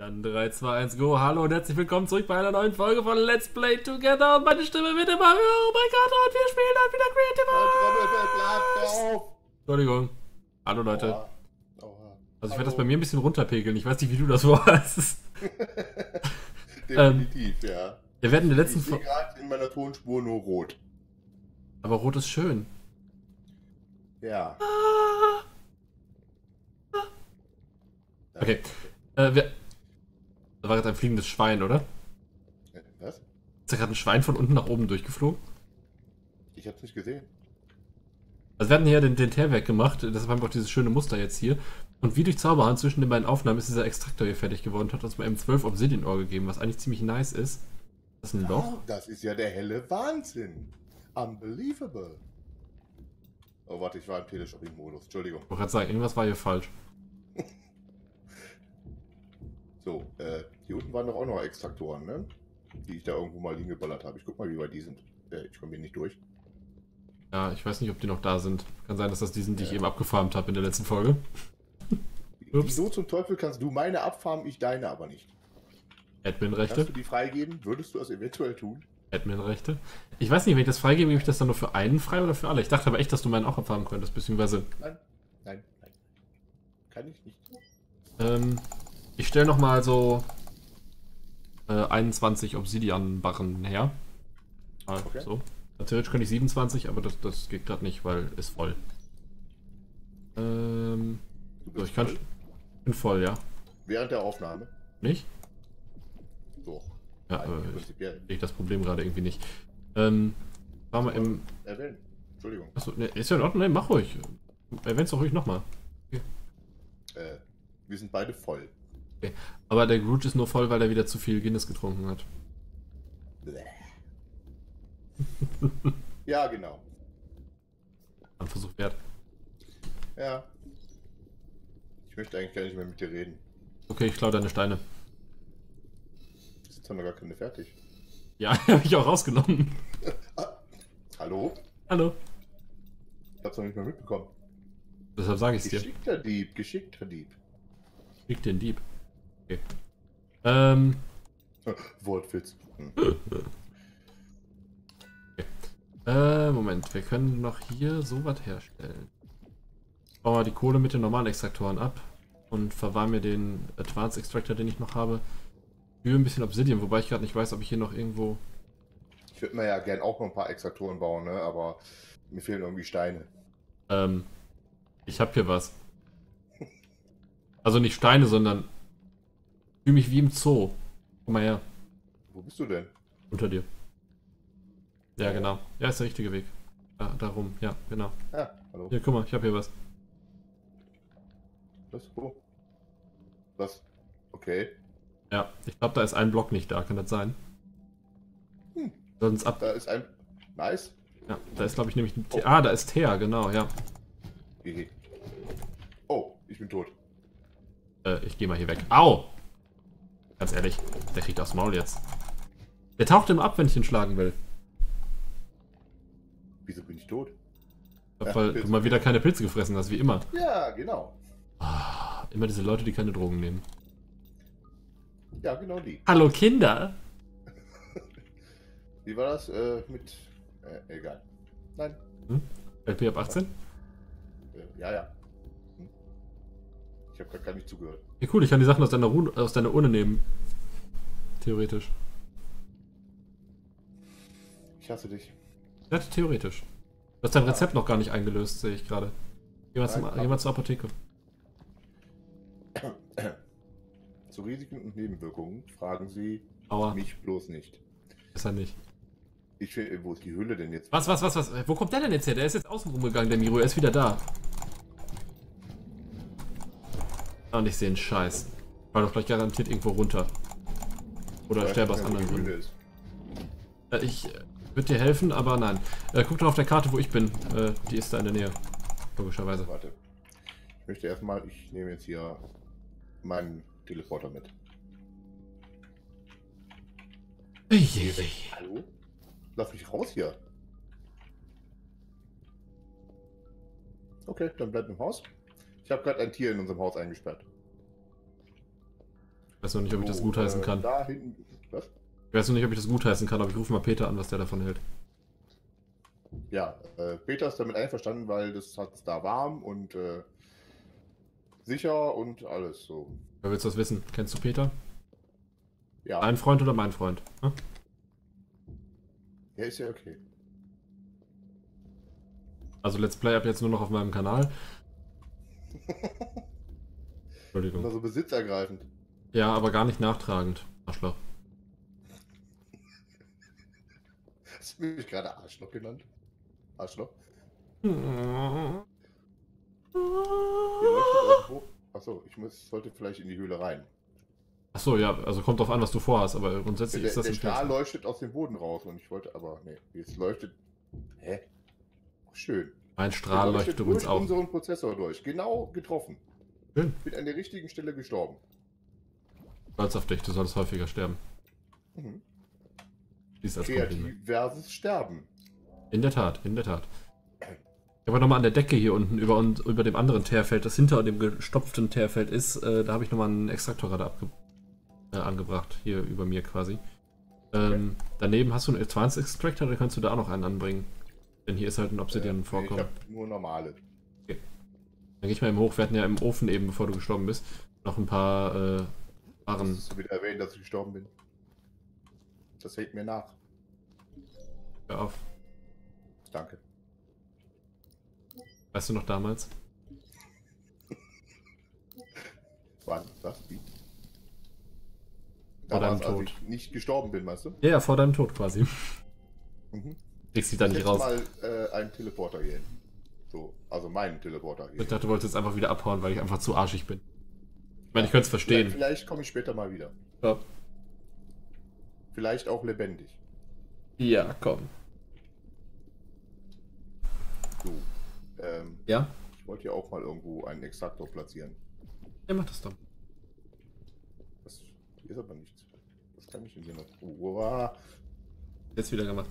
Dann 3, 2, 1, go. Hallo und herzlich willkommen zurück bei einer neuen Folge von Let's Play Together. Und meine Stimme wird immer höher. Oh mein Gott, und wir spielen heute wieder Creativerse. Entschuldigung. Hallo Leute. Also ich werde das bei mir ein bisschen runterpegeln. Ich weiß nicht, wie du das warst. Definitiv, ja. Wir werden in der letzten Folge... Ich bin gerade in meiner Tonspur nur rot. Aber rot ist schön. Ja. Okay. Da war gerade ein fliegendes Schwein, oder? Was? Ist da gerade ein Schwein von unten nach oben durchgeflogen? Ich hab's nicht gesehen. Also wir hatten hier den Teerwerk gemacht, deshalb haben wir auch dieses schöne Muster jetzt hier. Und wie durch Zauberhand zwischen den beiden Aufnahmen ist dieser Extraktor hier fertig geworden und hat uns mal M12 Obsidian Ohr gegeben, was eigentlich ziemlich nice ist. Das ist ein Loch. Oh, das ist ja der helle Wahnsinn. Unbelievable. Oh, warte, ich war im Teleshopping-Modus. Entschuldigung. Ich wollte gerade sagen, irgendwas war hier falsch. So, hier unten waren doch auch noch Extraktoren, ne? Die ich da irgendwo mal hingeballert habe. Ich guck mal, wie weit die sind. Ich komme hier nicht durch. Ja, ich weiß nicht, ob die noch da sind. Kann sein, dass das die sind, die ich eben abgefarmt habe in der letzten Folge. Wieso zum Teufel kannst du meine abfarmen, ich deine aber nicht? Admin-Rechte. Kannst du die freigeben? Würdest du das eventuell tun? Admin-Rechte. Ich weiß nicht, wenn ich das freigebe, gebe ich das dann nur für einen frei oder für alle? Ich dachte aber echt, dass du meinen auch abfarmen könntest, beziehungsweise... Nein, nein, nein. Kann ich nicht. Ich stelle nochmal so 21 Obsidian-Barren her. Okay. So. Theoretisch könnte ich 27, aber das geht gerade nicht, weil es voll. So, ich kann. Voll? Bin voll, ja. Während der Aufnahme. Nicht? Doch. Ja, nein, aber ich das Problem gerade irgendwie nicht. War mal im. Erwähnen. Entschuldigung. Achso, ne, ist ja in Ordnung, ne, mach ruhig. Erwähn's doch ruhig nochmal. Okay. Wir sind beide voll. Okay. Aber der Groot ist nur voll, weil er wieder zu viel Guinness getrunken hat. Ja, genau. Ein Versuch wert. Ja. Ich möchte eigentlich gar nicht mehr mit dir reden. Okay, ich klaue deine Steine. Jetzt haben wir gar keine fertig. Ja, habe ich auch rausgenommen. Ah, hallo? Hallo. Ich hab's noch nicht mehr mitbekommen. Deshalb sage ich es dir. Geschickter Dieb, geschickter Dieb. Krieg den Dieb. Okay. Wortwitz. Okay. Moment, wir können noch hier sowas herstellen. Bauen wir die Kohle mit den normalen Extraktoren ab und verwahren mir den Advanced Extractor, den ich noch habe, für ein bisschen Obsidian, wobei ich gerade nicht weiß, ob ich hier noch irgendwo... Ich würde mir ja gern auch noch ein paar Extraktoren bauen, ne? Aber mir fehlen irgendwie Steine. Ich habe hier was. Also nicht Steine, sondern ich fühle mich wie im Zoo. Komm mal her. Wo bist du denn? Unter dir. Ja, genau. Ja, ist der richtige Weg. Da rum. Ja, genau. Ja, hallo. Hier, guck mal, ich habe hier was. Was? Wo? Was? Okay. Ja, ich glaube, da ist ein Block nicht da. Kann das sein? Hm. Sonst ab. Da ist ein... Nice. Ja, da ist, glaube ich, nämlich... Oh. Ah, da ist Thea, genau, ja. Oh, ich bin tot. Ich gehe mal hier weg. Au! Ganz ehrlich, der kriegt aufs Maul jetzt. Der taucht immer ab, wenn ich ihn schlagen will. Wieso bin ich tot? Ja, weil du mal wieder keine Pilze gefressen hast, wie immer. Ja, genau. Oh, immer diese Leute, die keine Drogen nehmen. Ja, genau die. Hallo Kinder! Wie war das mit... egal. Nein. Hm? LP ab 18? Ja, ja. Ich habe gar nicht zugehört. Ja, cool, ich kann die Sachen aus deiner Urne nehmen. Theoretisch. Ich hasse dich. Ja, theoretisch. Du hast dein Rezept noch gar nicht eingelöst, sehe ich gerade. Geh mal zur Apotheke. Zu Risiken und Nebenwirkungen fragen Sie mich bloß nicht. Ist er nicht. Ich will, wo ist die Hülle denn jetzt? Was? Wo kommt der denn jetzt her? Der ist jetzt außen rumgegangen, der Miro. Er ist wieder da. Und ich sehe einen Scheiß. Ich war doch gleich garantiert irgendwo runter. Oder sterbe aus anderen Gründen. Ich würde dir helfen, aber nein. Guck doch auf der Karte, wo ich bin. Die ist da in der Nähe. Logischerweise. Warte. Ich möchte erstmal, ich nehme jetzt hier meinen Teleporter mit. Hallo? Lass mich raus hier. Okay, dann bleib im Haus. Ich habe gerade ein Tier in unserem Haus eingesperrt. Ich weiß noch nicht, ob ich das gutheißen kann. Da hinten. Was? Ich weiß noch nicht, ob ich das gutheißen kann, aber ich rufe mal Peter an, was der davon hält. Ja, Peter ist damit einverstanden, weil das hat es da warm und sicher und alles so. Wer willst du das wissen? Kennst du Peter? Ja. Dein Freund oder mein Freund? Hm? Ja, ist ja okay. Also Let's Play ab jetzt nur noch auf meinem Kanal. Entschuldigung. Also besitzergreifend. Ja, aber gar nicht nachtragend. Arschloch. Hast du mich gerade Arschloch genannt? Arschloch? Achso, ich sollte vielleicht in die Höhle rein. Achso, ja, also kommt drauf an, was du vorhast, aber grundsätzlich ist das der Stahl leuchtet aus dem Boden raus und ich wollte aber, nee, jetzt leuchtet, hä? Schön. Mein Strahl leuchtet übrigens auch. Durch unseren Prozessor durch, genau getroffen. Schön. Ich bin an der richtigen Stelle gestorben. Stolz auf dich, du sollst häufiger sterben. Mhm. Kreativerses Sterben. In der Tat, in der Tat. Ich habe nochmal an der Decke hier unten über dem anderen Teerfeld, das hinter dem gestopften Teerfeld ist, da habe ich nochmal einen Extraktor gerade angebracht, hier über mir quasi. Okay. Daneben hast du einen Advanced Extractor, da kannst du da auch noch einen anbringen. Denn hier ist halt ein Obsidian vorkommen. Ich hab nur normale. Okay. Dann geh ich mal eben hoch, wir hatten ja im Ofen eben, bevor du gestorben bist, noch ein paar Waren. Hast du wieder erwähnt, dass ich gestorben bin? Das hält mir nach. Hör auf. Danke. Weißt du noch damals? Wann? Was? Wie? Vor deinem Tod. Als ich nicht gestorben bin, weißt du? Ja, ja, vor deinem Tod quasi. Mhm. Kriegst dich da nicht raus. Ich mal einen Teleporter hier hin. So, also meinen Teleporter hier. Ich dachte, du wolltest jetzt einfach wieder abhauen, weil ich einfach zu arschig bin. Ich meine, ich könnte es verstehen. Vielleicht komme ich später mal wieder. Ja. Vielleicht auch lebendig. Ja, komm. So. Ja? Ich wollte ja auch mal irgendwo einen Extraktor platzieren. Ja, mach das doch. Das ist aber nichts. Das kann ich in hier noch. Uah. Jetzt wieder gemacht.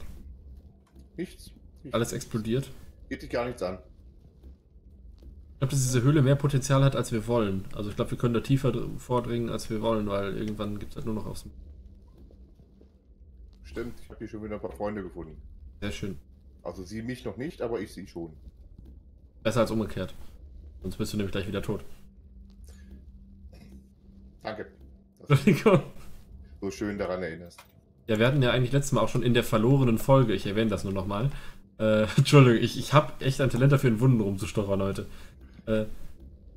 Nichts. Alles explodiert. Geht dich gar nichts an. Ich glaube, dass diese Höhle mehr Potenzial hat, als wir wollen. Also ich glaube, wir können da tiefer vordringen, als wir wollen, weil irgendwann gibt es halt nur noch aufs... Stimmt, ich habe hier schon wieder ein paar Freunde gefunden. Sehr schön. Also sie mich noch nicht, aber ich sie schon. Besser als umgekehrt. Sonst bist du nämlich gleich wieder tot. Danke. Dass du so schön daran erinnerst. Ja, wir hatten ja eigentlich letztes Mal auch schon in der verlorenen Folge, ich erwähne das nur nochmal. Entschuldigung, ich habe echt ein Talent dafür, in Wunden rumzustochern heute.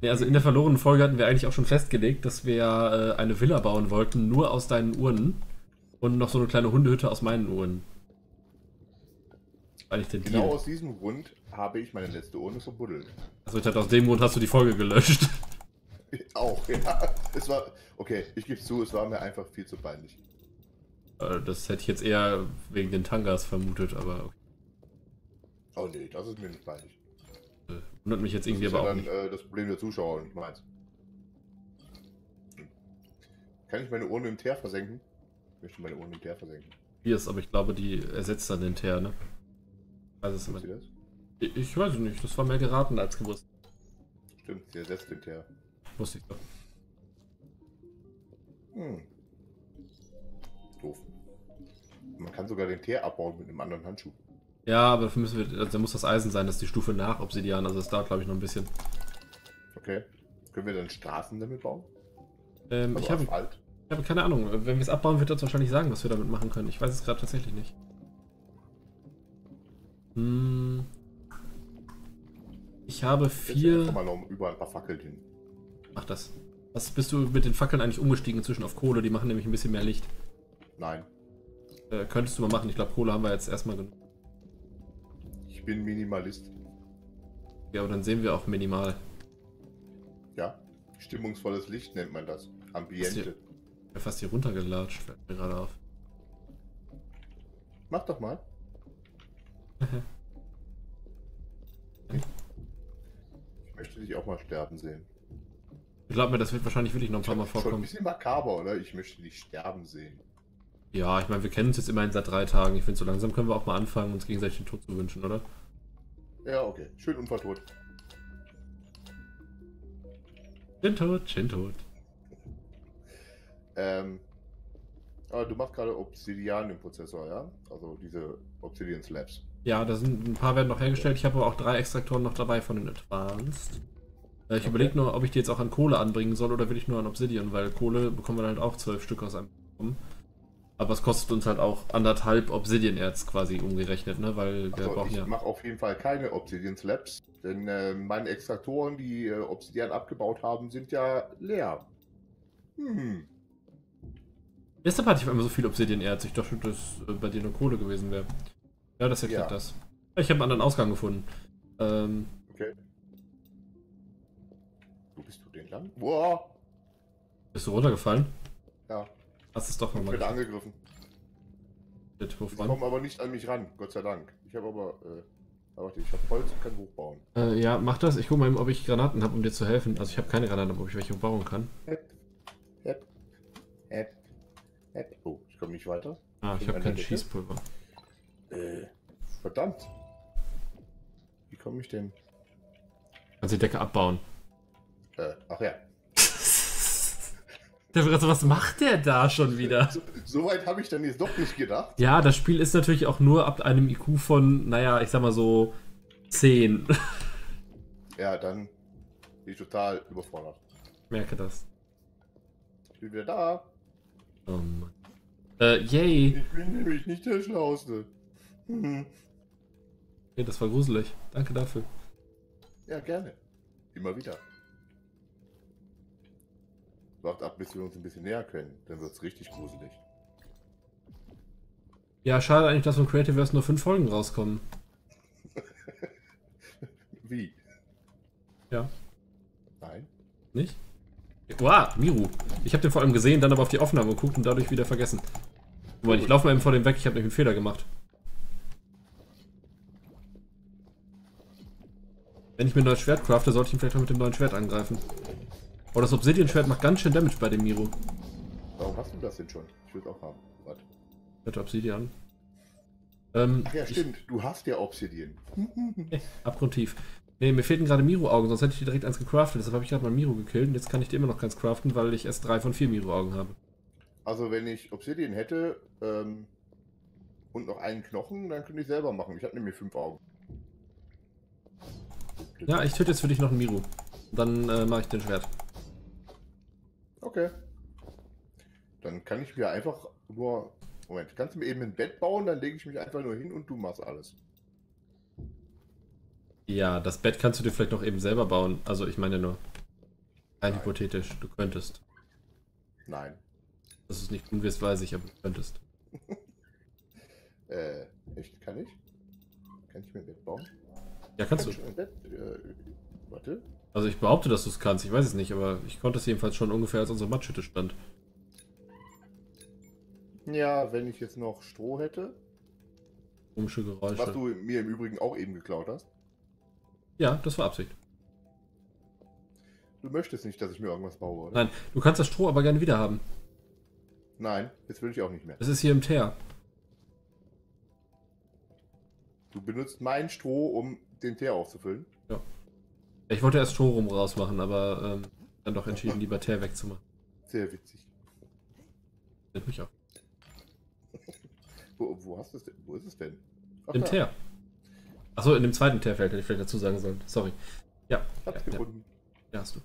Nee, also in der verlorenen Folge hatten wir eigentlich auch schon festgelegt, dass wir eine Villa bauen wollten, nur aus deinen Urnen. Und noch so eine kleine Hundehütte aus meinen Urnen. Eigentlich den Deal. Genau aus diesem Grund habe ich meine letzte Urne verbuddelt. Also ich dachte, aus dem Grund hast du die Folge gelöscht. Auch, ja. Es war, okay, ich gebe zu, es war mir einfach viel zu peinlich. Das hätte ich jetzt eher wegen den Tangas vermutet, aber okay. Oh nee, das ist mir nicht peinlich. Wundert mich jetzt irgendwie, das ist aber ja auch dann, nicht. Das Problem der Zuschauer, nicht meins. Kann ich meine Urne im Teer versenken? Ich möchte meine Urne im Teer versenken. Hier ist, aber ich glaube, die ersetzt dann den Teer, ne? Also ist das? Ich weiß es nicht, das war mehr geraten als gewusst. Stimmt, sie ersetzt den Teer. Wusste ich doch. Hm. Doof. Man kann sogar den Teer abbauen mit einem anderen Handschuh. Ja, aber dafür müssen wir, also da muss das Eisen sein, das ist die Stufe nach Obsidian, also das dauert glaube ich noch ein bisschen. Okay. Können wir dann Straßen damit bauen? Also ich habe... Ich habe keine Ahnung, wenn wir es abbauen, wird er uns wahrscheinlich sagen, was wir damit machen können. Ich weiß es gerade tatsächlich nicht. Hm. Ich habe vier... Kann man noch überall ein paar Fackeln hin. Mach das. Was bist du mit den Fackeln eigentlich umgestiegen inzwischen auf Kohle? Die machen nämlich ein bisschen mehr Licht. Nein. Könntest du mal machen. Ich glaube, Kohle haben wir jetzt erstmal genug. Ich bin Minimalist. Ja, aber dann sehen wir auch minimal. Ja, stimmungsvolles Licht nennt man das. Ambiente. Ich bin fast hier runtergelatscht, fällt mir gerade auf. Mach doch mal. Ich möchte dich auch mal sterben sehen. Ich glaube mir, das wird wahrscheinlich wirklich noch ein paar Mal vorkommen. Schon ein bisschen makaber, oder? Ich möchte dich sterben sehen. Ja, ich meine, wir kennen uns jetzt immerhin seit 3 Tagen. Ich finde, so langsam können wir auch mal anfangen, uns gegenseitig den Tod zu wünschen, oder? Ja, okay. Schön unvertot. Schön tot, schön tot. Du machst gerade Obsidian im Prozessor, ja? Also diese Obsidian Slabs. Ja, da sind ein paar werden noch hergestellt. Ich habe aber auch 3 Extraktoren noch dabei von den Advanced. Ich überlege nur, ob ich die jetzt auch an Kohle anbringen soll oder will ich nur an Obsidian, weil Kohle bekommen wir dann halt auch 12 Stück aus einem. Aber es kostet uns halt auch 1,5 Obsidian-Erz quasi umgerechnet, ne? Weil wir brauchen ja. Ich mache auf jeden Fall keine Obsidian-Slabs, denn meine Extraktoren, die Obsidian abgebaut haben, sind ja leer. Deshalb hatte ich immer so viel Obsidian-Erz. Ich dachte, dass bei dir nur Kohle gewesen wäre. Ja, das erklärt das. Ich habe einen anderen Ausgang gefunden. Okay. Wo bist du denn lang? Boah! Bist du runtergefallen? Ja. Hast es doch nochmal. Ich bin angegriffen. Die kommen aber nicht an mich ran, Gott sei Dank. Ich habe aber. Ich habe Holz und kann hochbauen. Ja, mach das. Ich guck mal, ob ich Granaten habe, um dir zu helfen. Also, ich habe keine Granaten, aber ob ich welche bauen kann. Oh, ich komme nicht weiter. Ah, ich habe kein Schießpulver. Verdammt! Wie komme ich denn? Kannst die Decke abbauen. Ach ja. Der wird so, was macht der da schon wieder? So weit habe ich dann jetzt doch nicht gedacht. Ja, das Spiel ist natürlich auch nur ab einem IQ von, naja, ich sag mal so 10. Ja, dann bin ich total überfordert. Ich merke das. Ich bin wieder da. Oh Mann. Yay. Ich bin nämlich nicht der Schlauste. Okay, das war gruselig. Danke dafür. Ja, gerne. Immer wieder. Wart ab, bis wir uns ein bisschen näher können, dann wird es richtig gruselig. Ja, schade eigentlich, dass von Creativerse nur 5 Folgen rauskommen. Wie? Ja. Nein. Nicht? Wow, Miru. Ich habe den vor allem gesehen, dann aber auf die Aufnahme geguckt und dadurch wieder vergessen. Moment, ich laufe mal eben vor dem weg, ich habe nämlich einen Fehler gemacht. Wenn ich mir ein neues Schwert crafte, sollte ich ihn vielleicht auch mit dem neuen Schwert angreifen. Oh, das Obsidian-Schwert macht ganz schön Damage bei dem Miro. Warum hast du das denn schon? Ich will es auch haben. Warte. Mit Obsidian. Ach ja, stimmt. Du hast ja Obsidian. Abgrundtief. Nee, mir fehlten gerade Miro-Augen, sonst hätte ich dir direkt eins gecraftet. Deshalb habe ich gerade mal Miro gekillt und jetzt kann ich dir immer noch keins craften, weil ich erst 3 von 4 Miro-Augen habe. Also wenn ich Obsidian hätte und noch einen Knochen, dann könnte ich selber machen. Ich habe nämlich 5 Augen. Ja, ich töte jetzt für dich noch einen Miro. Dann mache ich den Schwert. Okay. Dann kann ich mir einfach nur... Moment, kannst du mir eben ein Bett bauen, dann lege ich mich einfach nur hin und du machst alles. Ja, das Bett kannst du dir vielleicht noch eben selber bauen. Also ich meine nur... Rein hypothetisch, du könntest. Nein. Dass du es nicht tun wirst, weiß ich, aber du könntest. Echt, kann ich? Kann ich mir ein Bett bauen? Ja, kannst du. Ein Bett? Warte. Also ich behaupte, dass du es kannst, ich weiß es nicht, aber ich konnte es jedenfalls schon ungefähr, als unsere Matschhütte stand. Ja, wenn ich jetzt noch Stroh hätte. Komische Geräusche. Was du mir im Übrigen auch eben geklaut hast. Ja, das war Absicht. Du möchtest nicht, dass ich mir irgendwas baue, oder? Nein, du kannst das Stroh aber gerne wiederhaben. Nein, jetzt will ich auch nicht mehr. Es ist hier im Teer. Du benutzt mein Stroh, um den Teer aufzufüllen? Ja. Ich wollte erst Stroh rum rausmachen, aber dann doch entschieden, lieber Teer wegzumachen. Sehr witzig. Nimmt mich auf. Wo hast du es denn? Wo ist es denn? Ach, im Teer. Achso, in dem zweiten Teerfeld hätte ich vielleicht dazu sagen sollen. Sorry. Ja. Hab's gefunden. Ja, hast du.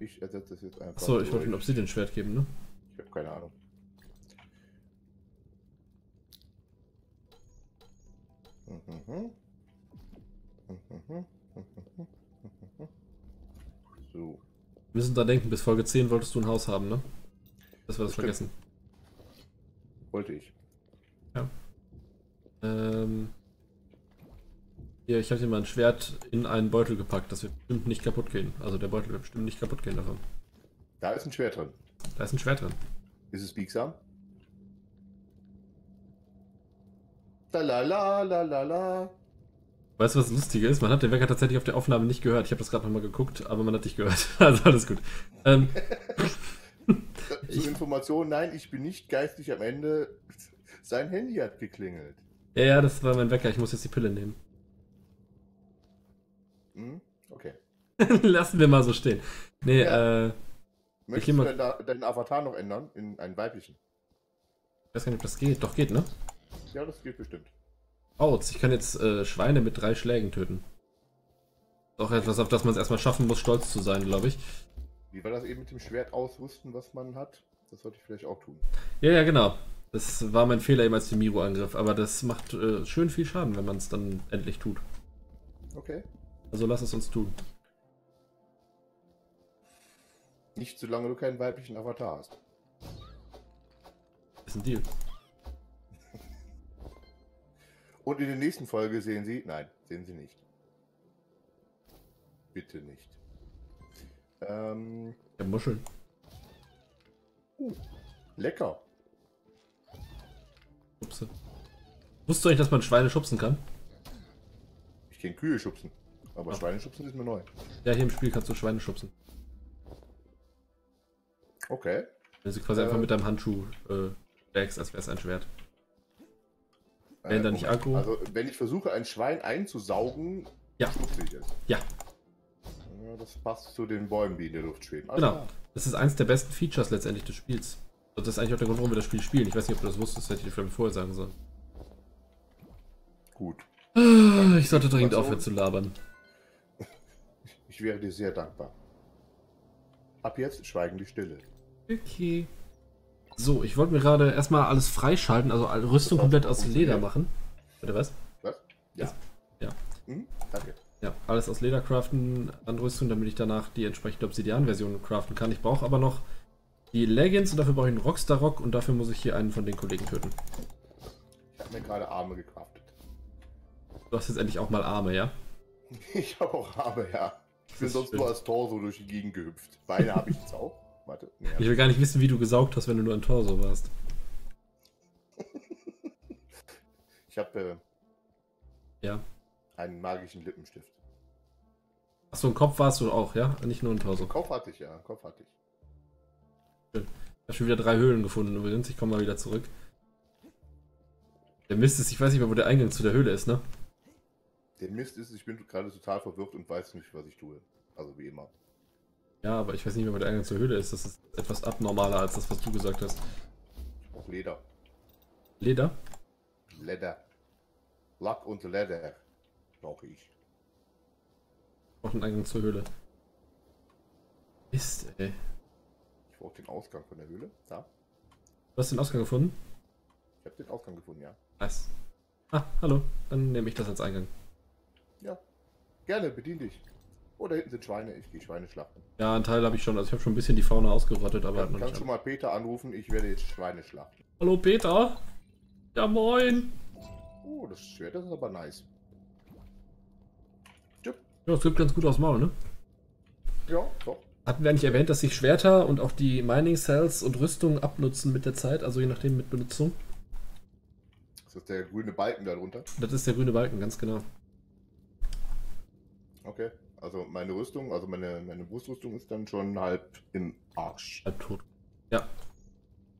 Ich ersetze das jetzt einfach. Achso, ich wollte ein Obsidian-Schwert geben, ne? Ich habe keine Ahnung. So. Wir müssen da denken, bis Folge 10 wolltest du ein Haus haben, ne? Dass wir das vergessen. Wollte ich. Ja. Ja, ich habe hier mal ein Schwert in einen Beutel gepackt, das wird bestimmt nicht kaputt gehen. Also der Beutel wird bestimmt nicht kaputt gehen davon. Da ist ein Schwert drin. Da ist ein Schwert drin. Ist es biegsam? La la la la la. Weißt du, was lustiger ist? Man hat den Wecker tatsächlich auf der Aufnahme nicht gehört. Ich habe das gerade nochmal geguckt, aber man hat dich gehört. Also alles gut. Zur Information, nein, ich bin nicht geistig am Ende. Sein Handy hat geklingelt. Ja, ja, das war mein Wecker. Ich muss jetzt die Pille nehmen. Okay. Lassen wir mal so stehen. Nee, ja. Möchtest du deinen Avatar noch ändern in einen weiblichen? Ich weiß gar nicht, ob das geht. Doch geht, ne? Ja, das geht bestimmt. Autsch, ich kann jetzt Schweine mit 3 Schlägen töten. Doch etwas, auf das man es erstmal schaffen muss, stolz zu sein, glaube ich. Wie war das eben mit dem Schwert ausrüsten, was man hat? Das sollte ich vielleicht auch tun. Ja, ja, genau. Das war mein Fehler eben als dem Miro-Angriff. Aber das macht schön viel Schaden, wenn man es dann endlich tut. Okay. Also lass es uns tun. Nicht, solange du keinen weiblichen Avatar hast. Ist ein Deal. Und in der nächsten Folge sehen Sie... Nein, sehen Sie nicht. Bitte nicht. Ja, Muscheln. Lecker. Schubse. Wusstest du eigentlich, dass man Schweine schubsen kann? Ich kenne Kühe schubsen. Aber ach. Schweine schubsen ist mir neu. Ja, hier im Spiel kannst du Schweine schubsen. Okay. Wenn du quasi einfach mit deinem Handschuh schlägst, als wäre es ein Schwert. Nicht Akku. Also, wenn ich versuche, ein Schwein einzusaugen, ja. Schubse ich es. Ja. Das passt zu den Bäumen, die in der Luft schweben. Also, genau. Das ist eins der besten Features letztendlich des Spiels. Und das ist eigentlich auch der Grund, warum wir das Spiel spielen. Ich weiß nicht, ob du das wusstest, hätte ich dir vielleicht vorher sagen sollen. Gut. Ich sollte dringend aufhören zu labern. Ich wäre dir sehr dankbar. Ab jetzt schweigen die Stille. Okay. So, ich wollte mir gerade erstmal alles freischalten, also Rüstung komplett aus Leder machen. Bitte was? Was? Ja. Ja. Hm? Danke. Ja, alles aus Leder craften an Rüstung, damit ich danach die entsprechende Obsidian-Version craften kann. Ich brauche aber noch die Leggings und dafür brauche ich einen Rockster Rock und dafür muss ich hier einen von den Kollegen töten. Ich habe mir gerade Arme gecraftet. Du hast jetzt endlich auch mal Arme, ja? Ich habe auch Arme, ja. Ich bin sonst nur als Torso durch die Gegend gehüpft. Beine habe ich jetzt auch. Warte. Nee, ich will gar nicht wissen, wie du gesaugt hast, wenn du nur ein Torso warst. Ich habe ja einen magischen Lippenstift. Achso, ein Kopf warst du auch, ja? Nicht nur ein Torso. Kopf hatte ich, ja. Kopf hatte ich. Schön. Ich habe schon wieder 3 Höhlen gefunden übrigens. Ich komme mal wieder zurück. Der Mist ist, ich weiß nicht mehr, wo der Eingang zu der Höhle ist, ne? Der Mist ist, ich bin gerade total verwirrt und weiß nicht, was ich tue. Also wie immer. Ja, aber ich weiß nicht mehr, wo der Eingang zur Höhle ist. Das ist etwas abnormaler als das, was du gesagt hast. Ich brauche Leder. Leder? Leder. Lack und Leder. Brauche ich. Ich brauche den Eingang zur Höhle. Mist, ey. Ich brauche den Ausgang von der Höhle. Da. Du hast den Ausgang gefunden? Ich habe den Ausgang gefunden, ja. Nice. Ah, hallo. Dann nehme ich das als Eingang. Ja, gerne, bedien dich. Oh, da hinten sind Schweine, ich gehe Schweine schlachten. Ja, einen Teil habe ich schon, also ich habe schon ein bisschen die Fauna ausgerottet, aber... Kannst du mal Peter anrufen, ich werde jetzt Schweine schlachten. Hallo Peter? Ja moin! Oh, das Schwert ist aber nice. Tschüpp. Ja, es gibt ganz gut aufs Maul, ne? Ja, doch. Hatten wir eigentlich erwähnt, dass sich Schwerter und auch die Mining Cells und Rüstungen abnutzen mit der Zeit, also je nachdem mit Benutzung? Ist das der grüne Balken darunter? Das ist der grüne Balken, ganz genau. Okay, also meine Rüstung, also meine Brustrüstung ist dann schon halb im Arsch. Halb tot. Ja.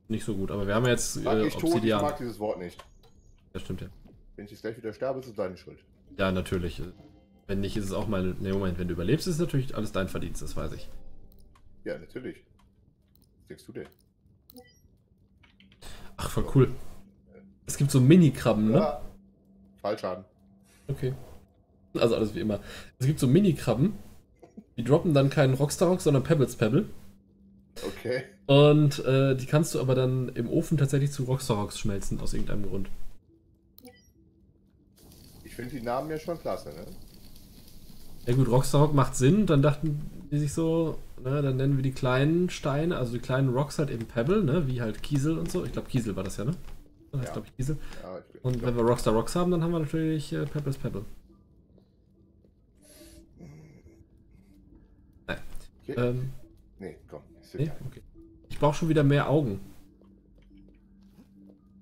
Nicht so gut, aber wir haben jetzt ich Obsidian. Ich mag dieses Wort nicht. Ja, stimmt ja. Wenn ich jetzt gleich wieder sterbe, ist es deine Schuld. Ja, natürlich. Wenn nicht, ist es auch meine... Ne, Moment, wenn du überlebst, ist es natürlich alles dein Verdienst, das weiß ich. Ja, natürlich. Was denkst du denn? Ach, voll cool. Es gibt so Mini-Krabben, ja. Ne? Fallschaden. Okay. Also alles wie immer. Es gibt so Mini-Krabben, die droppen dann keinen Rockster Rock, sondern Pebble's Pebble. Okay. Und die kannst du aber dann im Ofen tatsächlich zu Rockster Rocks schmelzen, aus irgendeinem Grund. Ich finde die Namen ja schon klasse, ne? Ja gut, Rockster Rock macht Sinn, dann dachten die sich so, ne, dann nennen wir die kleinen Steine, also die kleinen Rocks halt eben Pebble, ne, wie halt Kiesel und so. Ich glaube Kiesel war das ja, ne? Das heißt, ja. Glaube ich, Kiesel. Ja, und wenn wir Rockster Rocks haben, dann haben wir natürlich Pebble's Pebble. Okay. Nee, komm. Nee? Okay. Ich brauche schon wieder mehr Augen.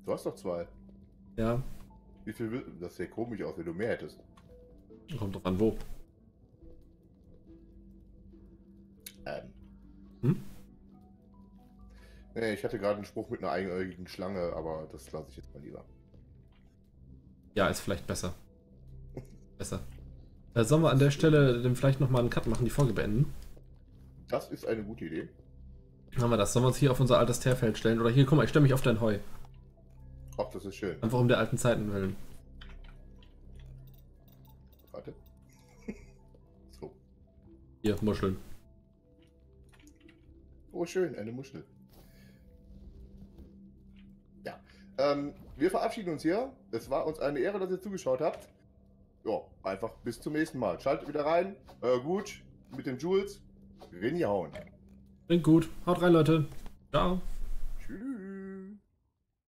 Du hast doch 2. Ja. Wie viel, das sieht komisch aus, wenn du mehr hättest. Kommt doch an, wo. Hm? Nee, ich hatte gerade einen Spruch mit einer einäugigen Schlange, aber das lasse ich jetzt mal lieber. Ja, ist vielleicht besser. Besser. Sollen wir an der Stelle dann vielleicht nochmal einen Cut machen, die Folge beenden? Das ist eine gute Idee. Haben wir das? Sollen wir uns hier auf unser altes Teerfeld stellen? Oder hier, guck mal, ich stelle mich auf dein Heu. Ach, das ist schön. Einfach um der alten Zeiten willen. Warte. So. Hier, Muscheln. Oh, schön, eine Muschel. Ja. Wir verabschieden uns hier. Es war uns eine Ehre, dass ihr zugeschaut habt. Ja, einfach bis zum nächsten Mal. Schaltet wieder rein. Gut, mit dem Jules. Ringehauen. Klingt gut. Haut rein, Leute. Ciao.